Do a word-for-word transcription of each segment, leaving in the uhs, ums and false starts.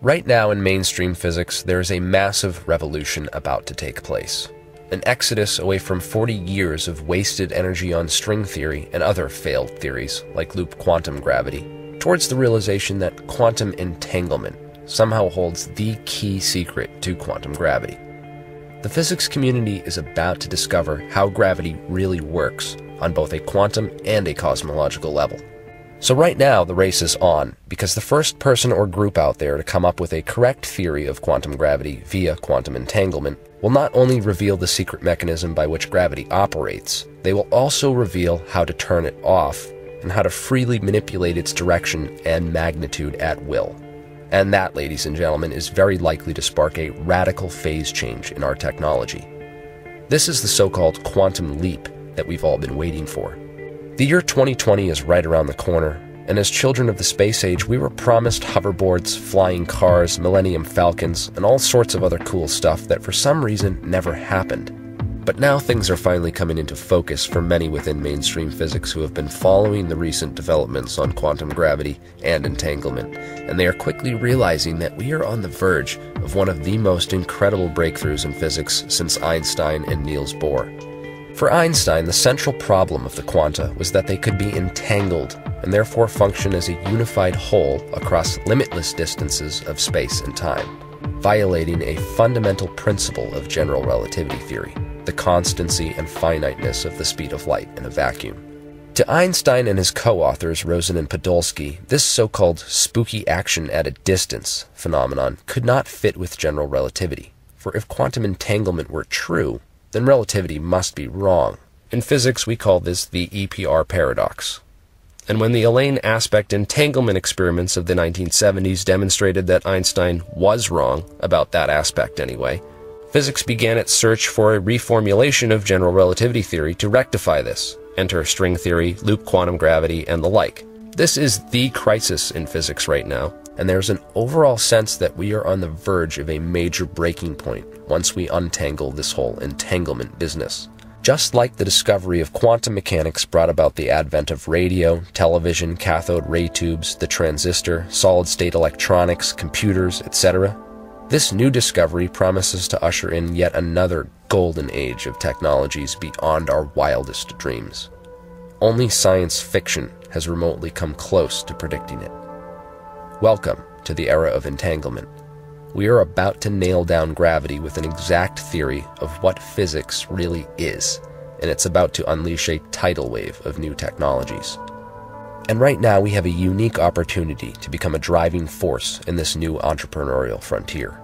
Right now in mainstream physics, there is a massive revolution about to take place. An exodus away from forty years of wasted energy on string theory and other failed theories, like loop quantum gravity, towards the realization that quantum entanglement somehow holds the key secret to quantum gravity. The physics community is about to discover how gravity really works on both a quantum and a cosmological level. So right now, the race is on, because the first person or group out there to come up with a correct theory of quantum gravity via quantum entanglement will not only reveal the secret mechanism by which gravity operates, they will also reveal how to turn it off and how to freely manipulate its direction and magnitude at will. And that, ladies and gentlemen, is very likely to spark a radical phase change in our technology. This is the so-called quantum leap that we've all been waiting for. The year twenty twenty is right around the corner, and as children of the space age, we were promised hoverboards, flying cars, Millennium Falcons, and all sorts of other cool stuff that for some reason never happened. But now things are finally coming into focus for many within mainstream physics who have been following the recent developments on quantum gravity and entanglement, and they are quickly realizing that we are on the verge of one of the most incredible breakthroughs in physics since Einstein and Niels Bohr. For Einstein, the central problem of the quanta was that they could be entangled and therefore function as a unified whole across limitless distances of space and time, violating a fundamental principle of general relativity theory, the constancy and finiteness of the speed of light in a vacuum. To Einstein and his co-authors, Rosen and Podolsky, this so-called spooky action at a distance phenomenon could not fit with general relativity, for if quantum entanglement were true, then relativity must be wrong. In physics, we call this the E P R paradox. And when the Alain Aspect entanglement experiments of the nineteen seventies demonstrated that Einstein was wrong, about that aspect anyway, physics began its search for a reformulation of general relativity theory to rectify this. Enter string theory, loop quantum gravity, and the like. This is the crisis in physics right now, and there's an overall sense that we are on the verge of a major breaking point once we untangle this whole entanglement business. Just like the discovery of quantum mechanics brought about the advent of radio, television, cathode ray tubes, the transistor, solid-state electronics, computers, et cetera, this new discovery promises to usher in yet another golden age of technologies beyond our wildest dreams. Only science fiction has remotely come close to predicting it. Welcome to the era of entanglement. We are about to nail down gravity with an exact theory of what physics really is, and it's about to unleash a tidal wave of new technologies. And right now we have a unique opportunity to become a driving force in this new entrepreneurial frontier,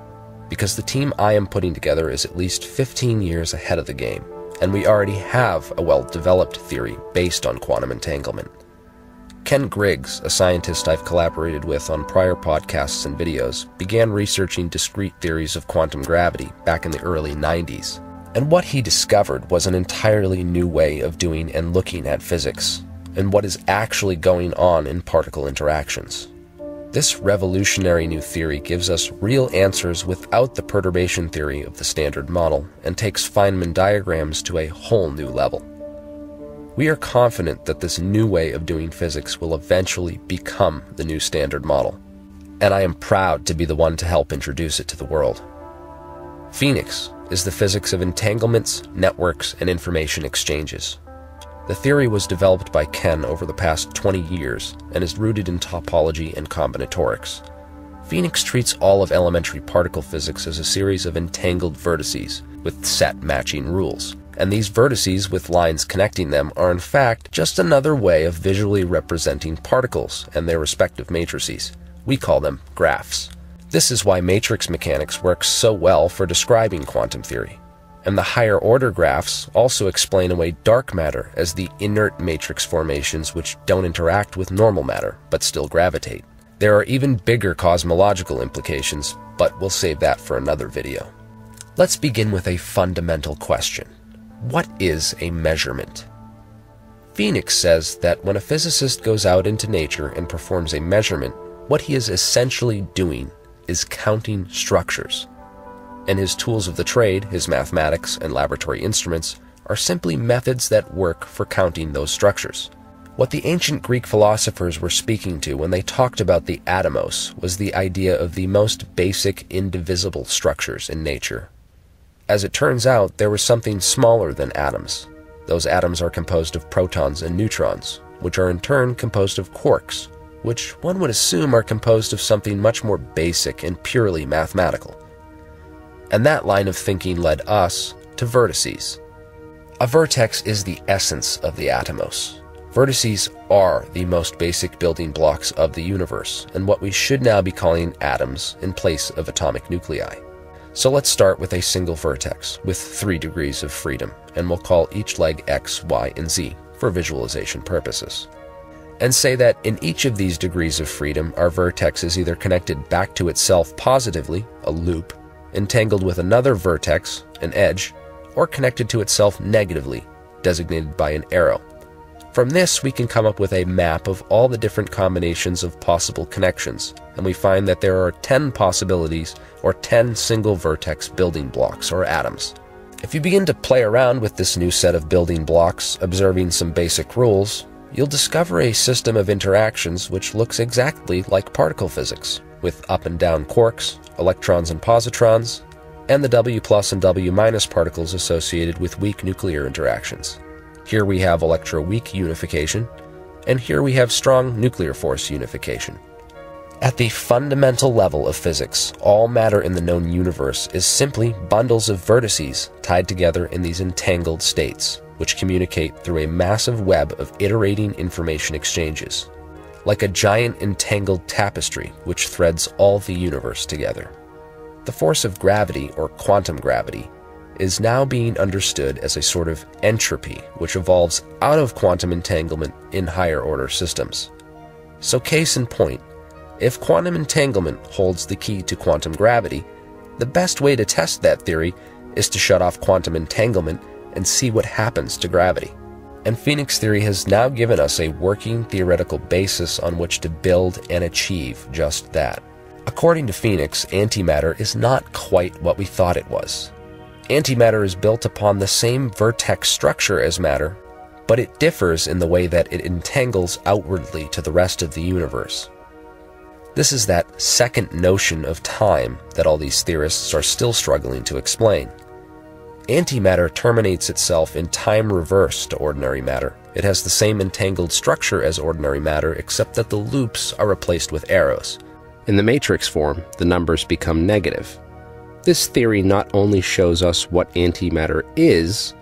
because the team I am putting together is at least fifteen years ahead of the game, and we already have a well-developed theory based on quantum entanglement. Ken Griggs, a scientist I've collaborated with on prior podcasts and videos, began researching discrete theories of quantum gravity back in the early nineties. And what he discovered was an entirely new way of doing and looking at physics, and what is actually going on in particle interactions. This revolutionary new theory gives us real answers without the perturbation theory of the standard model, and takes Feynman diagrams to a whole new level. We are confident that this new way of doing physics will eventually become the new standard model, and I am proud to be the one to help introduce it to the world. PHOENIX is the physics of entanglements, networks, and information exchanges. The theory was developed by Ken over the past twenty years and is rooted in topology and combinatorics. PHOENIX treats all of elementary particle physics as a series of entangled vertices with set matching rules. And these vertices with lines connecting them are in fact just another way of visually representing particles and their respective matrices. We call them graphs. This is why matrix mechanics works so well for describing quantum theory. And the higher order graphs also explain away dark matter as the inert matrix formations which don't interact with normal matter, but still gravitate. There are even bigger cosmological implications, but we'll save that for another video. Let's begin with a fundamental question. What is a measurement? PHOENIX says that when a physicist goes out into nature and performs a measurement, what he is essentially doing is counting structures. And his tools of the trade, his mathematics and laboratory instruments, are simply methods that work for counting those structures. What the ancient Greek philosophers were speaking to when they talked about the atomos was the idea of the most basic indivisible structures in nature. As it turns out, there was something smaller than atoms. Those atoms are composed of protons and neutrons, which are in turn composed of quarks, which one would assume are composed of something much more basic and purely mathematical. And that line of thinking led us to vertices. A vertex is the essence of the atomos. Vertices are the most basic building blocks of the universe, and what we should now be calling atoms in place of atomic nuclei. So let's start with a single vertex with three degrees of freedom, and we'll call each leg x, y, and z for visualization purposes. And say that in each of these degrees of freedom, our vertex is either connected back to itself positively, a loop, entangled with another vertex, an edge, or connected to itself negatively, designated by an arrow. From this, we can come up with a map of all the different combinations of possible connections, and we find that there are ten possibilities or ten single vertex building blocks or atoms. If you begin to play around with this new set of building blocks, observing some basic rules, you'll discover a system of interactions which looks exactly like particle physics, with up and down quarks, electrons and positrons, and the W plus and W minus particles associated with weak nuclear interactions. Here we have electroweak unification, and here we have strong nuclear force unification. At the fundamental level of physics, all matter in the known universe is simply bundles of vertices tied together in these entangled states, which communicate through a massive web of iterating information exchanges, like a giant entangled tapestry which threads all the universe together. The force of gravity, or quantum gravity, is now being understood as a sort of entropy which evolves out of quantum entanglement in higher order systems. So case in point, if quantum entanglement holds the key to quantum gravity, the best way to test that theory is to shut off quantum entanglement and see what happens to gravity. And Phoenix theory has now given us a working theoretical basis on which to build and achieve just that. According to Phoenix, antimatter is not quite what we thought it was. Antimatter is built upon the same vertex structure as matter, but it differs in the way that it entangles outwardly to the rest of the universe. This is that second notion of time that all these theorists are still struggling to explain. Antimatter terminates itself in time reverse to ordinary matter. It has the same entangled structure as ordinary matter, except that the loops are replaced with arrows. In the matrix form, the numbers become negative. This theory not only shows us what antimatter is,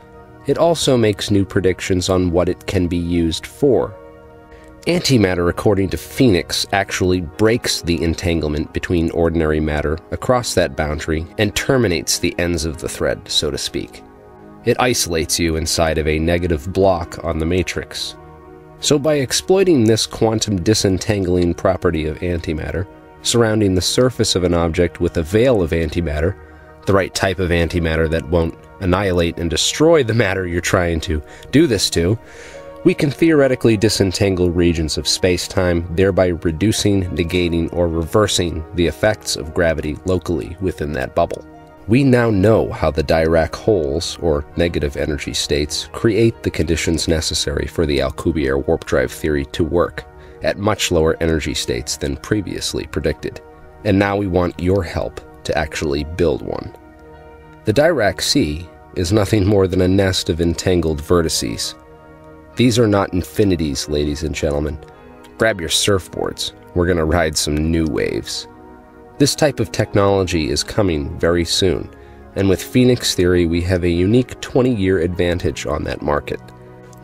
it also makes new predictions on what it can be used for. Antimatter, according to Phoenix, actually breaks the entanglement between ordinary matter across that boundary and terminates the ends of the thread, so to speak. It isolates you inside of a negative block on the matrix. So by exploiting this quantum disentangling property of antimatter, surrounding the surface of an object with a veil of antimatter, the right type of antimatter that won't annihilate and destroy the matter you're trying to do this to, we can theoretically disentangle regions of space-time, thereby reducing, negating, or reversing the effects of gravity locally within that bubble. We now know how the Dirac holes, or negative energy states, create the conditions necessary for the Alcubierre warp drive theory to work at much lower energy states than previously predicted, and now we want your help to actually build one. The Dirac Sea is nothing more than a nest of entangled vertices. These are not infinities, ladies and gentlemen. Grab your surfboards, we're going to ride some new waves. This type of technology is coming very soon, and with Phoenix theory we have a unique twenty-year advantage on that market.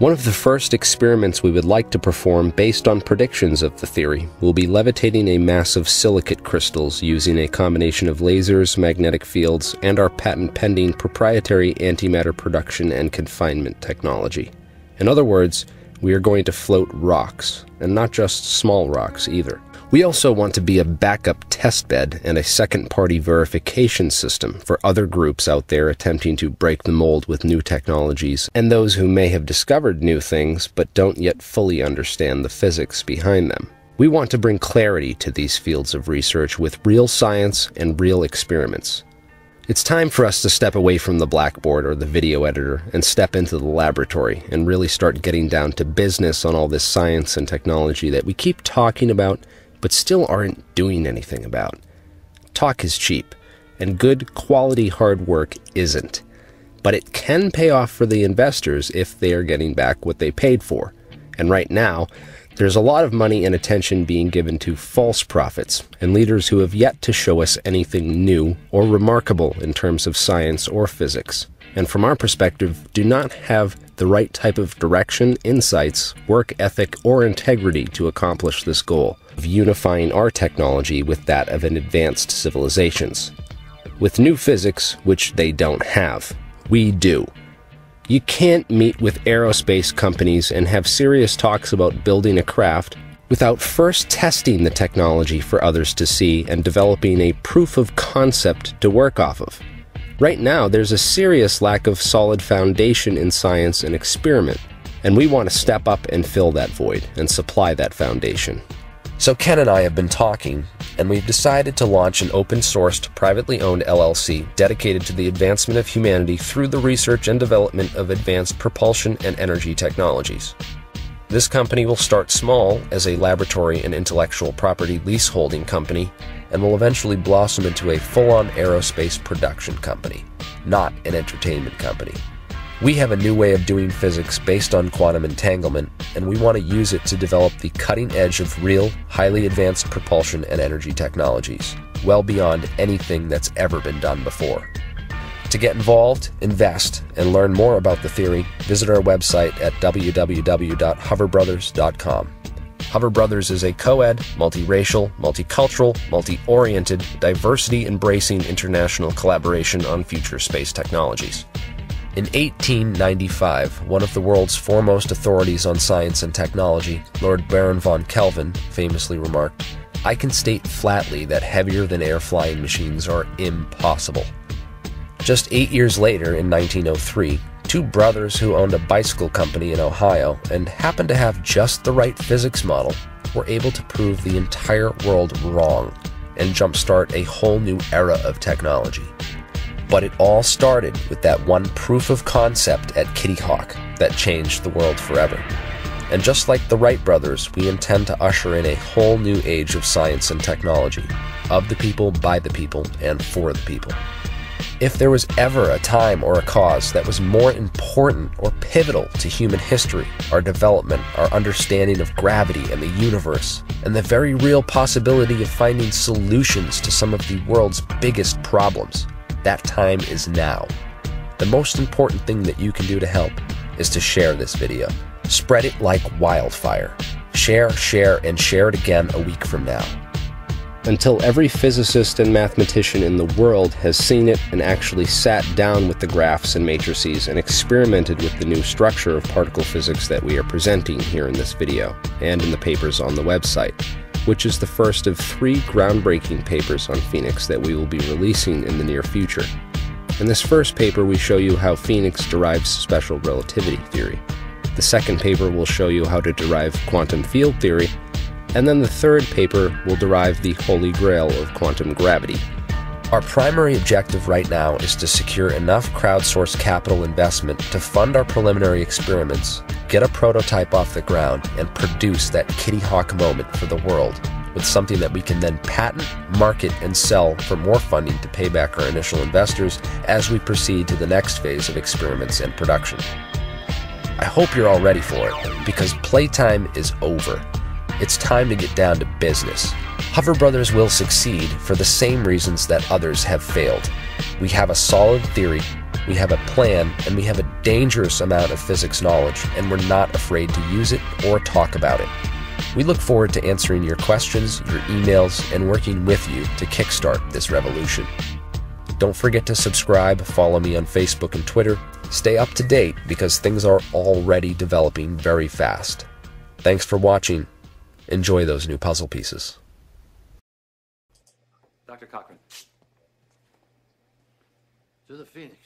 One of the first experiments we would like to perform based on predictions of the theory will be levitating a mass of silicate crystals using a combination of lasers, magnetic fields, and our patent-pending proprietary antimatter production and confinement technology. In other words, we are going to float rocks, and not just small rocks either. We also want to be a backup testbed and a second-party verification system for other groups out there attempting to break the mold with new technologies and those who may have discovered new things but don't yet fully understand the physics behind them. We want to bring clarity to these fields of research with real science and real experiments. It's time for us to step away from the blackboard or the video editor and step into the laboratory and really start getting down to business on all this science and technology that we keep talking about but still aren't doing anything about. Talk is cheap, and good quality hard work isn't. But it can pay off for the investors if they are getting back what they paid for. And right now, there's a lot of money and attention being given to false prophets and leaders who have yet to show us anything new or remarkable in terms of science or physics, and from our perspective, do not have the right type of direction, insights, work ethic, or integrity to accomplish this goal of unifying our technology with that of an advanced civilizations. With new physics, which they don't have, we do. You can't meet with aerospace companies and have serious talks about building a craft without first testing the technology for others to see and developing a proof of concept to work off of. Right now, there's a serious lack of solid foundation in science and experiment, and we want to step up and fill that void and supply that foundation. So Ken and I have been talking, and we've decided to launch an open-sourced, privately-owned L L C dedicated to the advancement of humanity through the research and development of advanced propulsion and energy technologies. This company will start small as a laboratory and intellectual property leaseholding company, and will eventually blossom into a full-on aerospace production company, not an entertainment company. We have a new way of doing physics based on quantum entanglement, and we want to use it to develop the cutting edge of real, highly advanced propulsion and energy technologies, well beyond anything that's ever been done before. To get involved, invest, and learn more about the theory, visit our website at w w w dot hover brothers dot com. Hover Brothers is a co-ed, multiracial, multicultural, multi-oriented, diversity-embracing international collaboration on future space technologies. In eighteen ninety-five, one of the world's foremost authorities on science and technology, Lord Baron von Kelvin, famously remarked, "I can state flatly that heavier-than-air flying machines are impossible." Just eight years later, in nineteen oh three, two brothers who owned a bicycle company in Ohio and happened to have just the right physics model were able to prove the entire world wrong and jumpstart a whole new era of technology. But it all started with that one proof of concept at Kitty Hawk that changed the world forever. And just like the Wright brothers, we intend to usher in a whole new age of science and technology, of the people, by the people, and for the people. If there was ever a time or a cause that was more important or pivotal to human history, our development, our understanding of gravity and the universe, and the very real possibility of finding solutions to some of the world's biggest problems, that time is now. The most important thing that you can do to help is to share this video. Spread it like wildfire. Share, share, and share it again a week from now. Until every physicist and mathematician in the world has seen it and actually sat down with the graphs and matrices and experimented with the new structure of particle physics that we are presenting here in this video and in the papers on the website, which is the first of three groundbreaking papers on PHOENIX that we will be releasing in the near future. In this first paper, we show you how PHOENIX derives special relativity theory. The second paper will show you how to derive quantum field theory, and then the third paper will derive the holy grail of quantum gravity. Our primary objective right now is to secure enough crowdsourced capital investment to fund our preliminary experiments, get a prototype off the ground, and produce that Kitty Hawk moment for the world with something that we can then patent, market, and sell for more funding to pay back our initial investors as we proceed to the next phase of experiments and production. I hope you're all ready for it, because playtime is over. It's time to get down to business. Hover Brothers will succeed for the same reasons that others have failed. We have a solid theory, we have a plan, and we have a dangerous amount of physics knowledge, and we're not afraid to use it or talk about it. We look forward to answering your questions, your emails, and working with you to kickstart this revolution. Don't forget to subscribe, follow me on Facebook and Twitter. Stay up to date, because things are already developing very fast. Thanks for watching. Enjoy those new puzzle pieces. Doctor Cochran. To the PHOENIX.